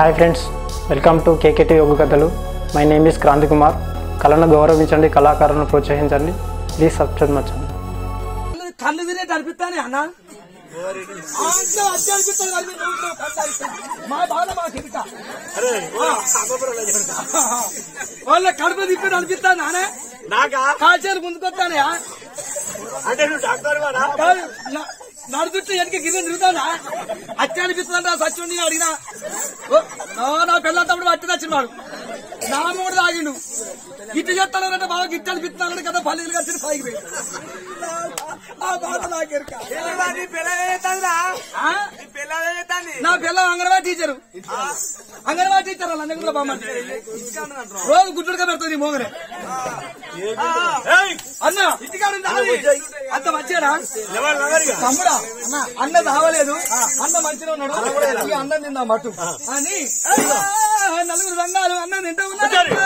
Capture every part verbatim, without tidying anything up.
Hi friends, welcome to KKT yoga కథలు. My name is Kranthi Kumar. కళను గౌరవించండి, కళాకారులను ప్రోత్సహించండి. Please subscribe my channel. కళ్ళు వినే దర్పితానే అన్నా ఆంట్లో అర్జర్పిత కళ్ళు నోట్లో కట్టాలి. మా బాల మా తిట అరే వా సాగబరల జరుగుతా వాళ్ళ కడుపు తిప్పి దర్పితా నానే నాగా కాల్చేరు ముందుకొస్తానే అంటే నువ్వు డాక్టర్ వాడా నడుతుంటే వెనక గిరి తిరుగుతానా అచ్చ అనిపిస్తుందంటే సచ్చుండి అడిగినా నా పిల్లల తమ్ముడు అట్టు నచ్చినాడు నా మూడు తాగిండు గిట్టు చేస్తానంటే బాగా గిట్టు అనిపిస్తున్నాడు కదా పల్లీలు కలిసి పైకి పోయి ఆ బాధ నాకెరక నా పిల్ల అంగన్వాడీ టీచరు అంగన్వాడీ టీచర్ వాళ్ళు అందరూ బాగుంది రోజు గుడ్డుగా పెడుతుంది మోగరే అన్న అంత మంచిగా తమ్ముడా అన్న తావలేదు అన్న మంచిగా ఉన్నాడు అన్న నిందా మటు అని నలుగురు రంగాలు అన్న నింటూ ఉన్నారు.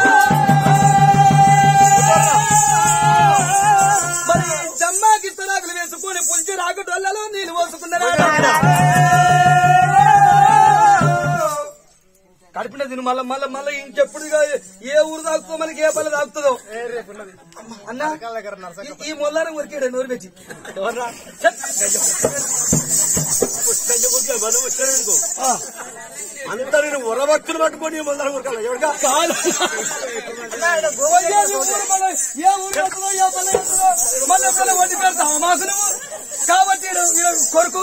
మరి జమ్మాకి తరాకులు వేసుకుని పులిచి రాకటోళ్ళలో నేను పోసుకున్నారా కడుపున తిను మళ్ళీ మళ్ళీ మళ్ళీ ఇంకెప్పుడు ఏ ఊరు తాగుతుందో మనకి ఏ పల్లె తాగుతుందో అన్న ఈ మొల్లారం ఉరికాడు నోరు పెట్టి అంతా నేను ఉరవక్తులు పట్టుకొని మొల్లారం ఉరకాల ఎవరికా కాదు ఏ ఊరు అవుతుందో ఏ పల్లె మళ్ళీ ఎప్పుడైనా వడ్డీ పెడతావు మాకు నువ్వు కాబట్టి కొరకు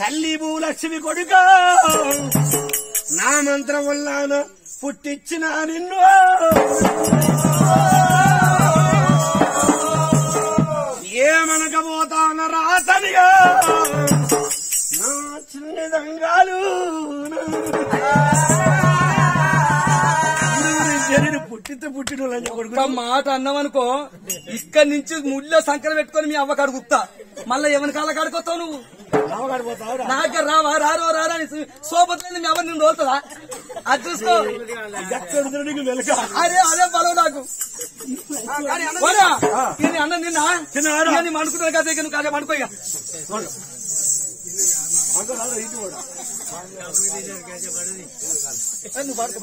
తల్లి భూలక్ష్మి కొడుక నా మంత్రం వల్ల పుట్టించిన నిన్ను ఏమనకపోతాన రాతనిగా నా చిన్న దంగాలు పుట్టితే పుట్టిన మాట అన్నావనుకో ఇక్కడి నుంచి ముళ్ళో సంకర పెట్టుకుని మీ అవ్వ కడుగుతా మళ్ళీ ఎవరి కాళ్ళ కడుకొస్తావు నువ్వు నాకే రావా రారో రారా సోపత్లేదు మీ అవ్వ నేను రోలుతుందా అది చూసుకో అరే అదే బలవు నాకు అన్న నిన్న నేను అనుకున్నాను కదా ఇక నువ్వు కాదే అనుకోగా నువ్వు పడుకో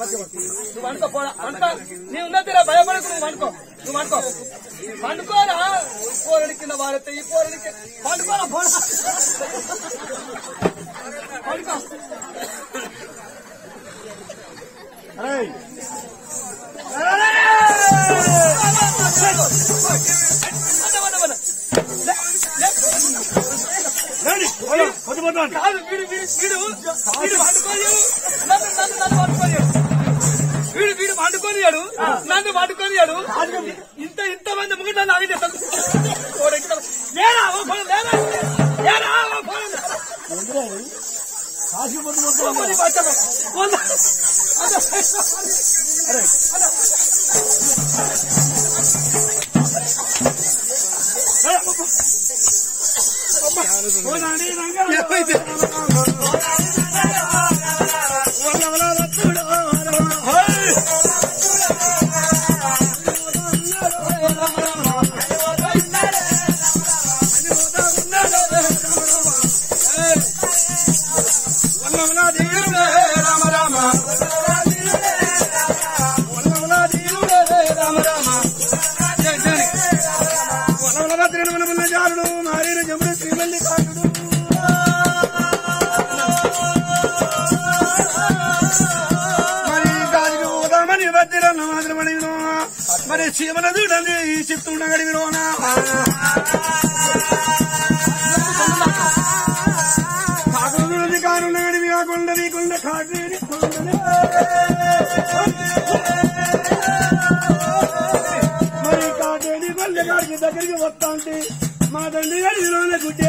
నువ్వు అనుకో పోడా అనుకో నేను ఉన్నా తీరా భయపడకు నువ్వు అనుకో నువ్వు అనుకో అనుకోరా పోరడి కింద వారితే ఈ పోరడి పండుకోరా పోరా అనుకో వీడు వీడు పండుకొనియాడు నన్ను పండుకొనియాడు ఇంత ఇంత మంది ముందు నన్ను ఆగి మరి చీమల చూడండి ఈ చిత్తున్న గడివిలోనా కాకుండా కారున్న గడివి కాకుండా నీకుండా కాదు మరి కాకేడి కొండ గారికి దగ్గరికి వస్తా అంటే మా తండ్రి గడిలోనే గుడ్డే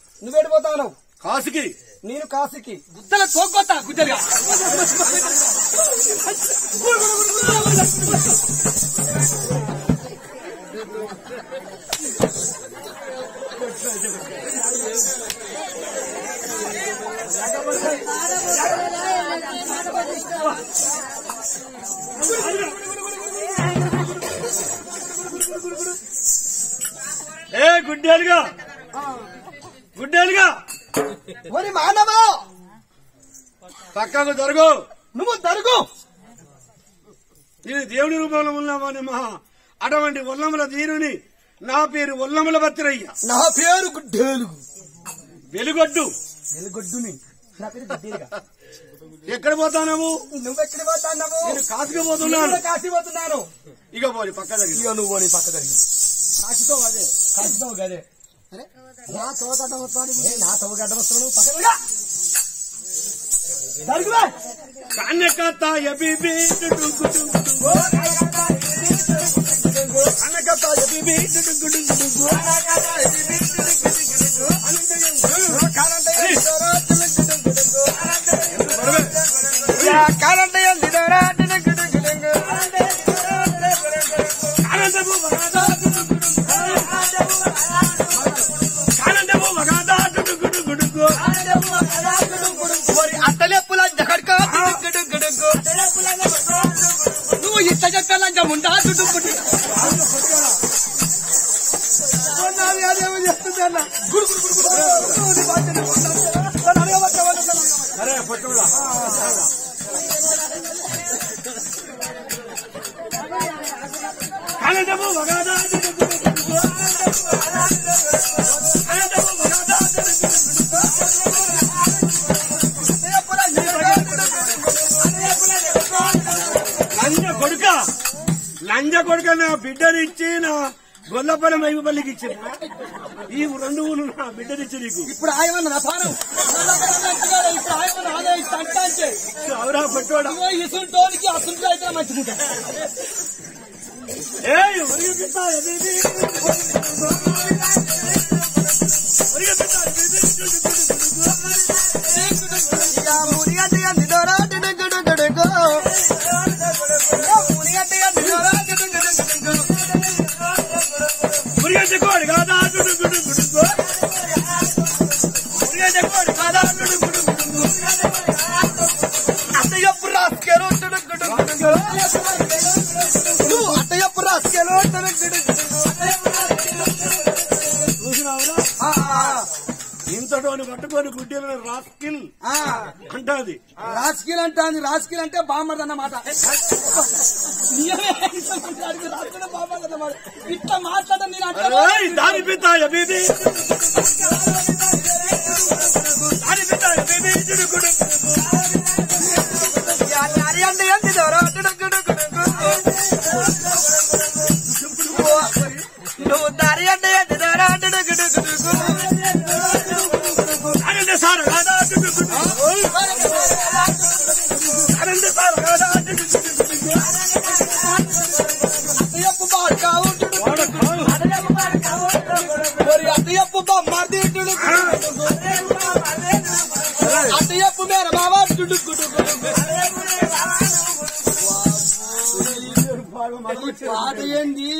అది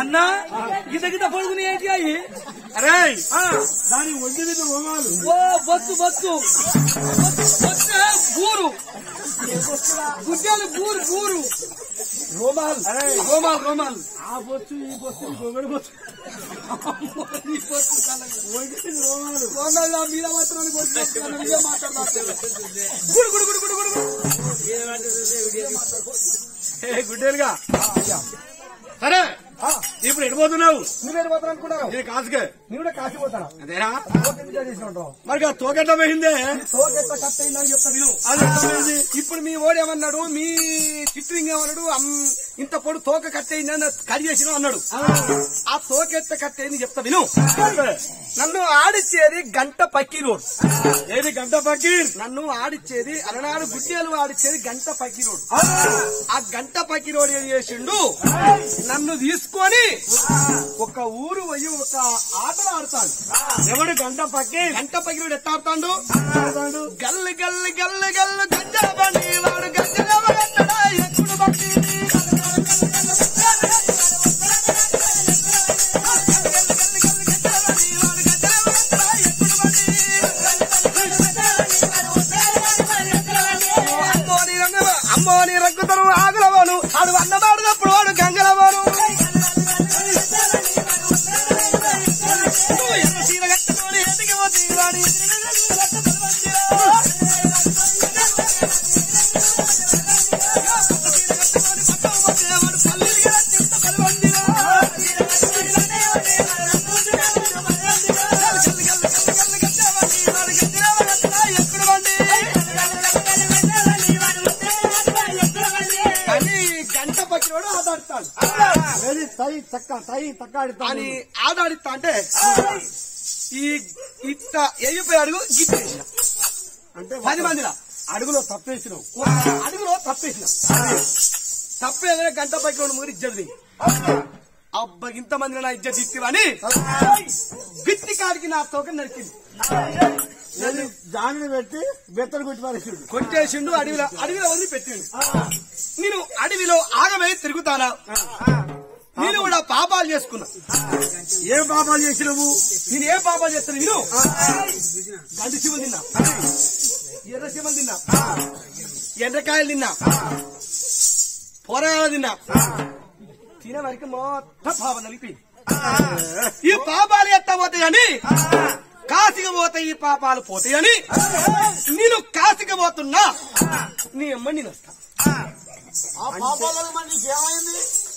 అన్న ఇంతకింత పొడుగుని ఏంటి అయ్యి అరే దాని ఒంటి మీద రోగాలు ఓ బొత్తు బొత్తు బూరు గుడ్డలు బూరు బూరు రోమాల్ అరే రోమాల్ రోమాల్ ఆ బొత్తు ఈ బొత్తు గొంగడి బొత్తు ఈ బొత్తు కాలం ఒంటి రోమాలు రోమాల్ నా మీద మాత్రమే బొత్తు నా మీద మాట్లాడతాడు గుడు గుడు గుడు గుడు ఏ గుడ్డలుగా అరే ఇప్పుడు ఎడిపోతున్నావు నువ్వు ఎడిపోతాను అనుకున్నావు నేను కాసుకే నేను కూడా కాసిపోతాను అదేనా మరి తోకెట్ట పోయిందే తోకెట్ట కట్ అయిందని చెప్తా విను అది ఇప్పుడు మీ ఓడి ఏమన్నాడు మీ చిట్రింగ్ ఏమన్నాడు ఇంత పొడు తోక కట్ అయిందని కట్ చేసిన అన్నాడు ఆ తోకెత్త కట్ అయింది చెప్తా విను నన్ను ఆడిచ్చేది గంట పక్కీ రోడ్ ఏది గంట పక్కీర్ నన్ను ఆడిచ్చేది అలనాడు గుడ్డేలు ఆడిచ్చేది గంట పక్కీ రోడ్ ఆ గంట పక్కీ రోడ్ ఏం చేసిండు నన్ను తీసుకొని ఒక ఊరు పోయి ఒక ఆటలు ఆడతాడు ఎవడు గంట పక్కి గంట పక్కి వాడు ఎట్లా ఆడతాడు గల్లు గల్లు గల్లు గల్లు గంజల బండి వాడు గంజల ఎప్పుడు బండి అమ్మోని రగ్గుతరు ఆగులవాను వాడు అన్నమాడినప్పుడు వాడు గంగలవాను అని ఆడాడిస్తా అంటే ఈ ఇట్ట ఎయ్యిపోయి అడుగు గిట్టేసిన అంటే పది మందిలా అడుగులో తప్పేసినావు అడుగులో తప్పేసిన తప్పేదనే గంట పైకి రెండు ముగ్గురు ఇజ్జది అబ్బా ఇంతమందిలో నా ఇజ్జత్ ఇచ్చివని గిట్టి కాడికి నా తోక నరికింది దానిని పెట్టి బెత్తలు కొట్టి పారేసిండు కొట్టేసిండు అడవిలో అడవిలో వదిలి పెట్టిండు నేను అడవిలో ఆగమే తిరుగుతానా నేను కూడా పాపాలు చేసుకున్నా ఏం పాపాలు చేసినావు నేను ఏం పాపాలు చేస్తాను నేను గంటి శివులు తిన్నా ఎర్ర శివులు తిన్నా ఎండ్రకాయలు తిన్నా పొరగాయలు తిన్నా తినే వరకు మొత్తం పాపం నలిపింది ఈ పాపాలు ఎత్తా పోతాయి అని కాసిగా పోతాయి ఈ పాపాలు పోతాయని నేను కాసిగా పోతున్నా నీ అమ్మ నేను వస్తా ఏమైంది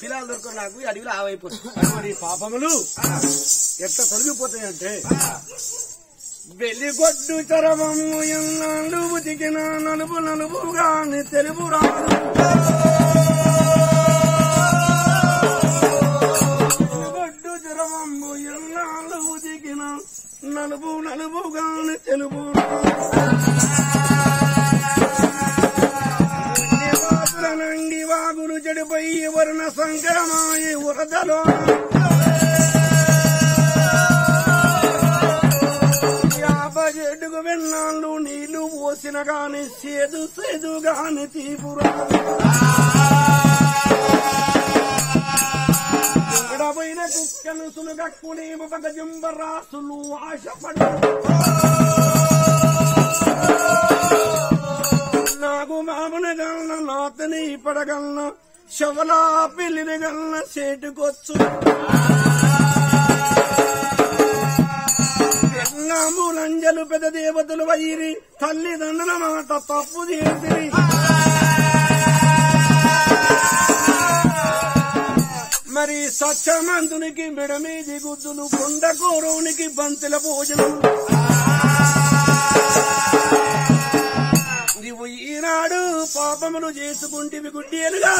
పిల్లలు దొరకరు నాకు అడవిలో ఆవైపోతుంది పాపములు ఎట్లా తొలగిపోతాయంటే వెలిగొడ్డు చరమము ఎన్నాడు ఉతికిన నలుపు నలుపుగాని తెలుపు రాదు వెలిగొడ్డు చరమము ఎన్నాడు ఉతికిన నలుపు నలుపుగాని తెలుపు నంగి వాగులు చెడిపై వర్ణ సంక్రమాయ వరదలో చెడుగు వెన్నాళ్ళు నీళ్లు పోసిన గాని చేదు చేదు గాని తీపురాడమైన కుక్కలు సులుగక్కుని ఒక జంబరాసులు ఆశపడు నాకు మామనగలన నాతని పడగలన شولا بلغنا سيد قصو نامولنجلو بيد ديوتلو ويري تالي دندنا ما تطفو ديسري مري سچمندونيكي ميدميدي گودلو كوندكورونيكي بنتلا بوجلو నీవు ఈనాడు పాపములు చేసుకుంటివి గుడ్డిలుగా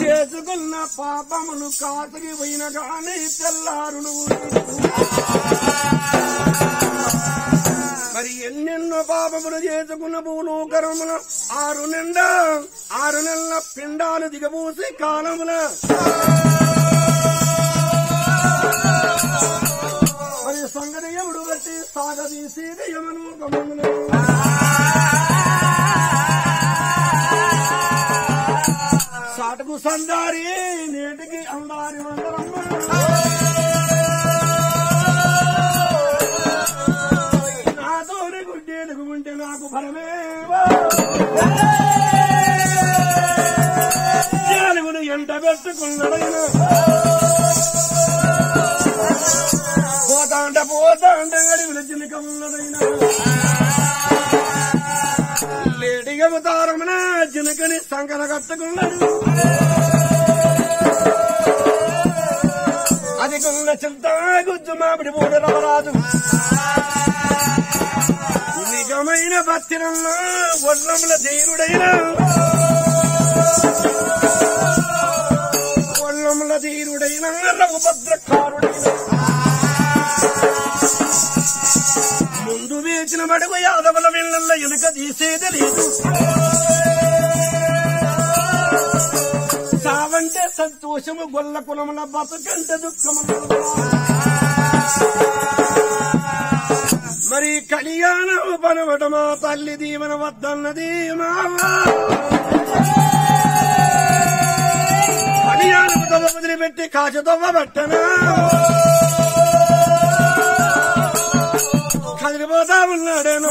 చేసుకున్న పాపములు కాటికి పోయిన గాని తెల్లారును మరి ఎన్నెన్నో పాపములు చేసుకున్న భూలో కర్మల ఆరు నిండా ఆరు నెలల పిండాలు దిగబూసి కాలముల సంగతి ఎవడు బట్టి సాగదీసి యమను గమనము సాటుకు సందారి నేటికి అందారి వందరమ్మ నా తోడి గుడ్డేలకు ఉంటే నాకు భరమేవా జ్ఞానమును ఎంట పెట్టుకున్నాడైనా పోతాంట పోతాంట విలచిన కమ్మలైన లేడిగా తారమున జినకని సంకర కట్టుకున్నాడు అది కొన్న చింత గుజ్జు మామిడి పూట రాదు నిజమైన భక్తిరంలో వడ్లముల ధీరుడైన వడ్లముల ధీరుడైన రఘుభద్రకారుడైన ముందు వేచిన బడుగు యాదవుల వీళ్ళల్లో ఎలుక తీసేది లేదు సావంటే సంతోషము గొల్ల కులముల బతుకంటే దుఃఖము మరి కళ్యాణము పనవటమా తల్లి దీవెన వద్దన్నది మావా కళ్యాణము దొవ వదిలిపెట్టి కాచ దొవ్వ పట్టనా పోతా ఉన్నాడేను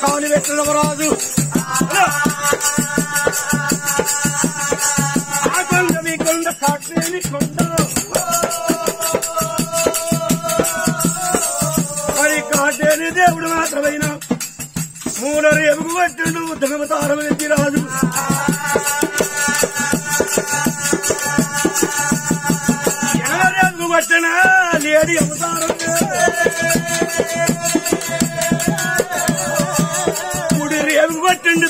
కాని పెట్టరాజు ఆ కొండ మీ కొండ కాటేని కొండ మరి కాటేని దేవుడు మాత్రమైన మూలరు ఎగురు పట్టిండు ఉద్యమతారం ఎత్తి రాజు ఎవరు ఎగురు పట్టినా లేడి అవతారం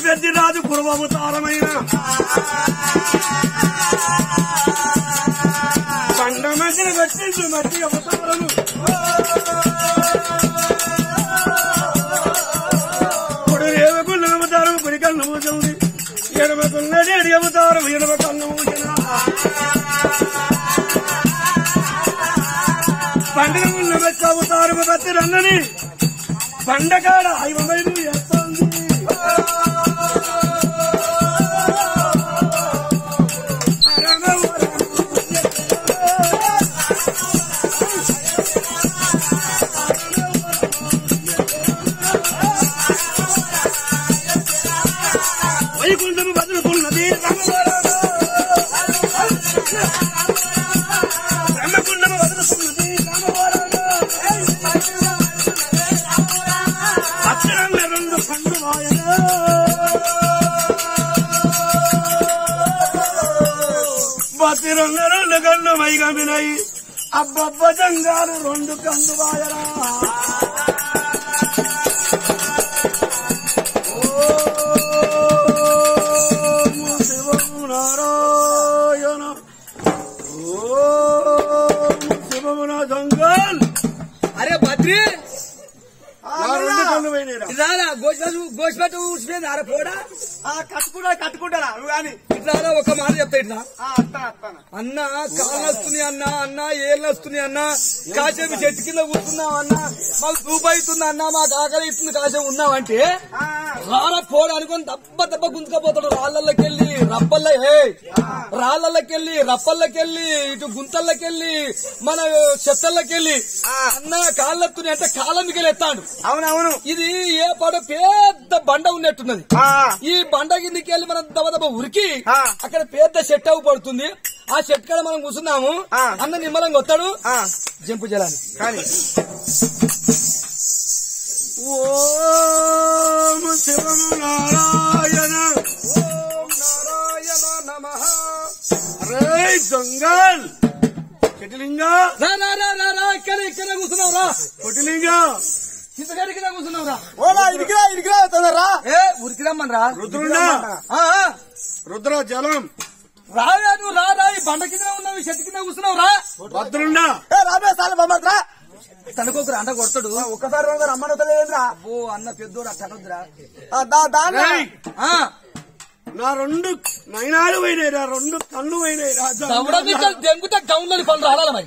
పెద్ది రాదు గురువతారమైన పండ మధ్యను పెట్టిండు మట్టి అవతారము ఇప్పుడు రేవకున్న అవతారం గురి కన్ను ఊచింది ఎడమకున్నది ఎడి అవతారం ఎడమ కన్ను ఊచిన పండుగ ఉన్న మెచ్చ అవతారము బట్టి రన్నని పండగాడ ఐవైదు ఎత్తంది అబ్బబ్బ జంగారు రెండు కందువాయరా కట్టుకుంటారా ఇట్లా ఒక మాట చెప్తా ఇట్లా అన్నా కాళ్ళు వస్తున్నాయి అన్నా అన్నా ఏళ్ళు వస్తున్నాయి అన్నా కాసేపు చెట్టు కింద కూర్చున్నాం అన్నా మాకు సూపు అవుతుంది అన్నా మాకు ఆకలి ఇస్తుంది కాసేపు ఉన్నామంటే రాళ్ళ పోడ అనుకుని దెబ్బ దెబ్బ గుంతకపోతాడు రాళ్ళకెళ్ళి రప్పల్ల రాళ్ళకెళ్ళి రప్పల్లకెళ్ళి ఇటు గుంతల్లకెళ్ళి మన చెత్తల్లకెళ్ళి అన్నా కాళ్ళు వస్తున్నాయి అంటే కాళ్ళ మిగిలి ఎత్తాడు. అవునవును ఇది ఏ పడ పెద్ద బండ ఉన్నట్టున్నది. ఈ బండ కిందికి వెళ్ళి మనం దెబ్బ దెబ్బ ఉరికి అక్కడ పెద్ద చెట్టు అవి పడుతుంది. ఆ చెట్టు కాడ మనం కూర్చున్నాము అన్న నిమ్మలంగా వస్తాడు జంపు జలాన్ని కానీ ఓం శివం నారాయణ ఓం నారాయణ నమః రే జంగల్ కొటిలింగా రా రా రా రా రా ఇక్కడ ఇక్కడ కూర్చున్నావు రా కొటిలింగా ఇంతకడికిదా కూర్చున్నావు రా ఓలా ఇడికిరా ఇడికిరా తొందరరా ఏ ఉరికిరమ్మనరా రుద్రుడా రుద్ర జలం రాయా నువ్వు రా రా ఈ బండ కింద ఉన్నావు చెట్టు కింద కూర్చున్నావు రా భద్రుండా రాబే సార్ బొమ్మద్రా తనకొకరు అంట కొడతాడు ఒక్కసారి అమ్మడతలేదురా ఓ అన్న పెద్దోడు అట్టనొద్దురా నా రెండు నయనాలు పోయినాయి రా రెండు కళ్ళు పోయినాయి రావడం దెంగుతా గౌన్లని పళ్ళు రాడాలి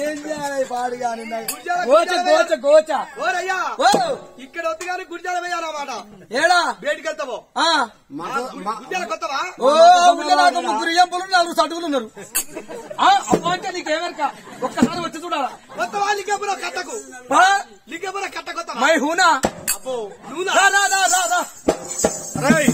ఏం చేయాలి పాడు గాని ఇక్కడ వద్దు కానీ గురిజాల పోయాలన్నమాట ఏడా బయటకు వెళ్తావు ముగ్గురు ఏం పొలం నాలుగు సటుకులు ఉన్నారు అంటే నీకేమరిక ఒక్కసారి వచ్చి చూడాలా కొత్తవా లింగపుర కట్టకు లింగపుర కట్ట కొత్త మై హూనా అబ్బో రై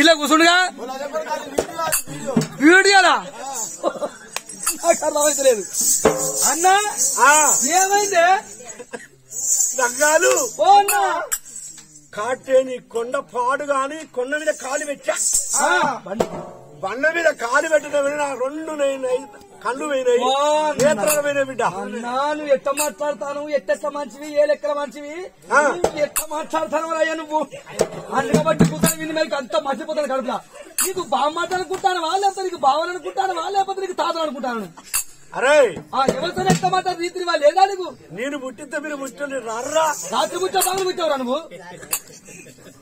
ఇలా కూర్చుండగా వీడియోలా నాకు అర్థమవుతలేదు అన్నా ఏమైందే దగ్గాలు కాటేని కొండ పాడు గాని కొండ మీద కాలు పెట్టా బండ మీద కాలు పెట్టడం నా రెండు కళ్ళు పోయినాయి నేత్రాలు పోయినాయి బిడ్డ నువ్వు ఎట్ట మాట్లాడతాను ఎట్టెట్ట మంచివి ఏ లెక్కల మంచివి ఎట్ట మాట్లాడతాను అయ్యా నువ్వు అందుకబట్టి కూర్చొని విని మేరకు అంత మర్చిపోతాను కడుపులా నీకు బావ మాట్లాడుకుంటాను వాళ్ళంతా నీకు బావలు అనుకుంటాను వాళ్ళేపోతే నీకు తాతలు అనుకుంటాను అరే ఎవరితో ఎట్ట మాట్లాడు రీతి వాళ్ళు లేదా నీకు నేను ముట్టితే మీరు ముట్టండి రారా రాత్రి ముట్ట బాగులు ముట్టావురా నువ్వు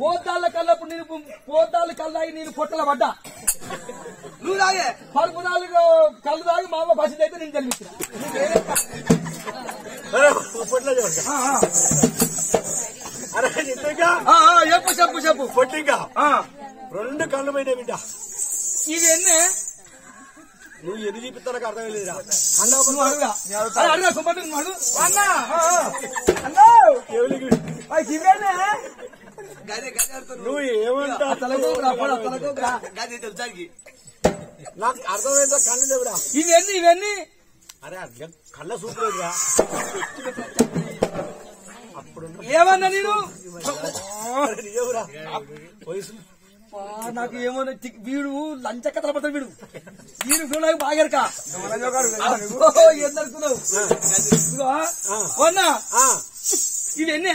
పోతాళ్ళ కల్లప్పుడు నేను పోతాళ్ళు కల్లాయి నేను పొట్టల పడ్డా నువ్వు తాగే పలుపు నాలుగు కళ్ళు తాగి మా అమ్మ బస్సు అయితే నేను జన్మించిన అరే చెప్పు చెప్పు చెప్పు పొట్టిగా రెండు కళ్ళు పోయినాయి బిడ్డ ఇది ఎన్నే నువ్వు ఎన్ని చూపిస్తా నాకు అర్థం లేదా నువ్వు ఏమంటా నాకు అర్థమైందా కళ్ళు లేవురా ఇవన్నీ ఇవన్నీ అరే అట్లా కళ్ళ చూపలేదురా ఏమన్నా నేను నాకు ఏమన్నా వీడు లంచక్క తలపడతాడు వీడు వీడు వీడు నాకు బాగరక ఇది ఎన్నే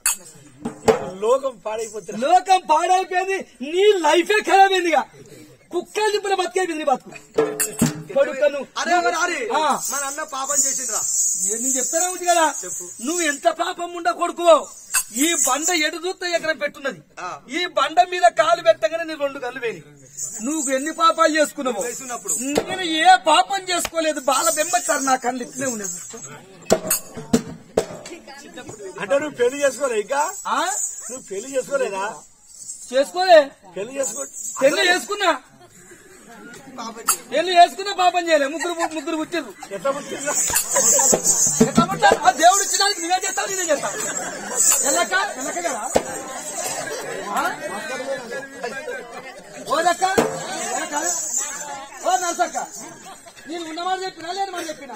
లోకం పాడైపోతుంది లోకం పాడైపోయింది నీ లైఫే ఖరాబ్ అయిందిగా కుక్కలు దింపున బతికైపోయింది నీ బతుకు అరే అరే మన అన్న పాపం చేసిండ్రా నేను చెప్తానే ఉంది కదా నువ్వు ఎంత పాపం ఉండ కొడుకు ఈ బండ ఎడుదూత ఎక్కడ పెట్టున్నది ఈ బండ మీద కాలు పెట్టగానే నీ రెండు కళ్ళు పోయి నువ్వు ఎన్ని పాపాలు చేసుకున్నావు నేను ఏ పాపం చేసుకోలేదు బాల బెమ్మచ్చారు నా కళ్ళు ఇట్లే ఉన్నది అంటే నువ్వు పెళ్లి చేసుకోలే ఇంకా నువ్వు పెళ్లి చేసుకోలేదా చేసుకోలే పెళ్లి చేసుకో పెళ్లి చేసుకున్నా పెళ్లి చేసుకున్నా పాపం చేయలే ముగ్గురు ముగ్గురు పుట్టిర్రు ఎంత పుట్టిర్రు ఎంత పుట్టారు ఆ దేవుడు ఇచ్చినానికి నువ్వే చేస్తావు నేనే చేస్తావు ఎల్లక్క ఎల్లక్క కదా ఓ లక్క ఓ నర్సక్క నేను ఉన్నమాట చెప్పినా లేని మాట చెప్పినా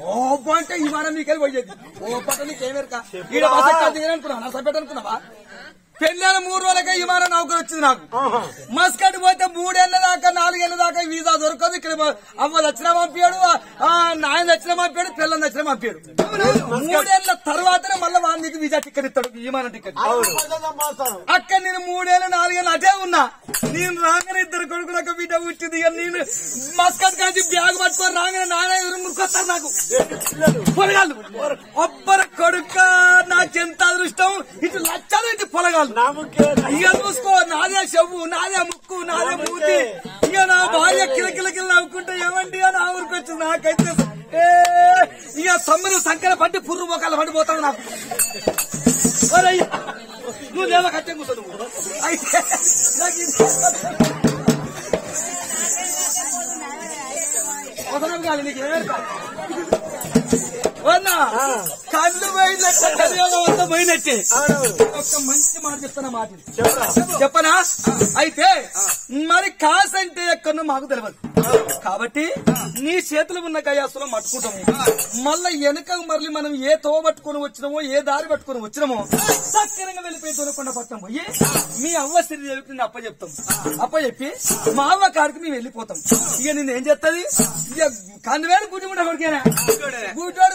ఓ అంటే ఈ వారం మీకెళ్ళి పోయేది ఓ పట్ట నీకేమేరకా అనుకున్నావు నసపెట్ట అనుకున్నావా పెళ్ళైన మూడు రోజులకే ఈ వారం నౌకరు వచ్చింది నాకు మస్కట్ పోతే మూడేళ్ల దాకా నాలుగేళ్ల దాకా వీసా దొరకదు ఇక్కడ అమ్మ దక్షిణ పంపాడు ఆ నాయన దక్షిణ పంపాడు పిల్లల దక్షిణ పంపాడు మూడేళ్ల తర్వాతనే మళ్ళీ వారి నీకు వీసా టికెట్ ఇస్తాడు విమానం టికెట్ అక్కడ నేను మూడేళ్ళు నాలుగేళ్ళు అదే ఉన్నా నేను రాగానే ఇద్దరు కొడుకులకు బిడ్డ పుట్టింది నేను మస్కట్ కాదు బ్యాగ్ పట్టుకొని రాగానే నాన్న ఎవరు మురికొస్తారు నాకు పొలగాళ్ళు ఒబ్బర కొడుక నాకెంత అదృష్టం ఇటు లక్షలు ఇటు పొలగాళ్ళు ఇక చూసుకో నాదే చెవు నాదే ముక్కు నాదే మూతి ఇక నా భార్య కిలకిలకిలు నవ్వుకుంటే ఏమండి అని ఊరికొచ్చు నాకైతే ఇక సమ్మెను సంకర పట్టి పుర్రు మోకాలు పడిపోతావు నాకు నువ్వు లేదా కట్టే కూర్చో అయితే అవసరం కాదు నీకు కళ్ళు పోయినట్టే కలియోగం అంతా పోయినట్టే ఒక్క మంచి మాట చెప్తాను మాట చెప్పనా అయితే మరి కాసంటే ఎక్కడో మాకు తెలియదు కాబట్టి నీ చేతులు ఉన్న గయాసులో మట్టుకుంటాము మళ్ళా వెనక మరలి మనం ఏ తో పట్టుకుని వచ్చినామో ఏ దారి పట్టుకుని వచ్చినామో సక్రంగా వెళ్ళిపోయి దొరకకుండా పట్టం పోయి మీ అవ్వ సిరి చెప్పి అప్ప చెప్తాం అప్ప చెప్పి మా అవ్వ కాడికి మేము వెళ్ళిపోతాం ఇక నేను ఏం చేస్తుంది ఇక కందువేలు గుడ్డిముండ కొడుకేనా గుడ్డోడు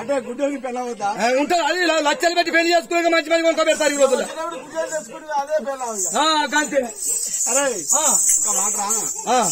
అంటే గుడ్డోకి పెళ్ళ అవుతా ఉంటారు అది లక్షలు పెట్టి పెళ్లి చేసుకోక మంచి మంది కొనుక పెడతారు ఈ రోజుల్లో అంతే అరే ఒక మాట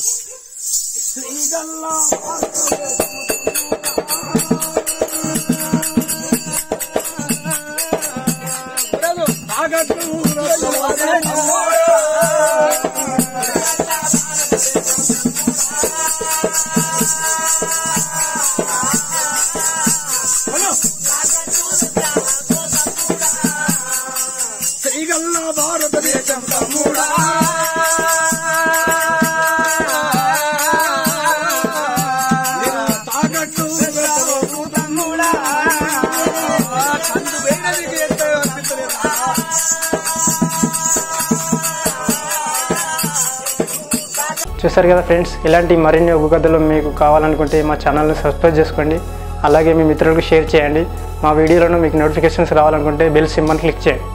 చూశారు కదా ఫ్రెండ్స్, ఇలాంటి మరిన్ని యోగ కథలు మీకు కావాలనుకుంటే మా ఛానల్ని సబ్స్క్రైబ్ చేసుకోండి. అలాగే మీ మిత్రులకు షేర్ చేయండి. మా వీడియోలను మీకు నోటిఫికేషన్స్ రావాలనుకుంటే బెల్ సింబల్ క్లిక్ చేయండి.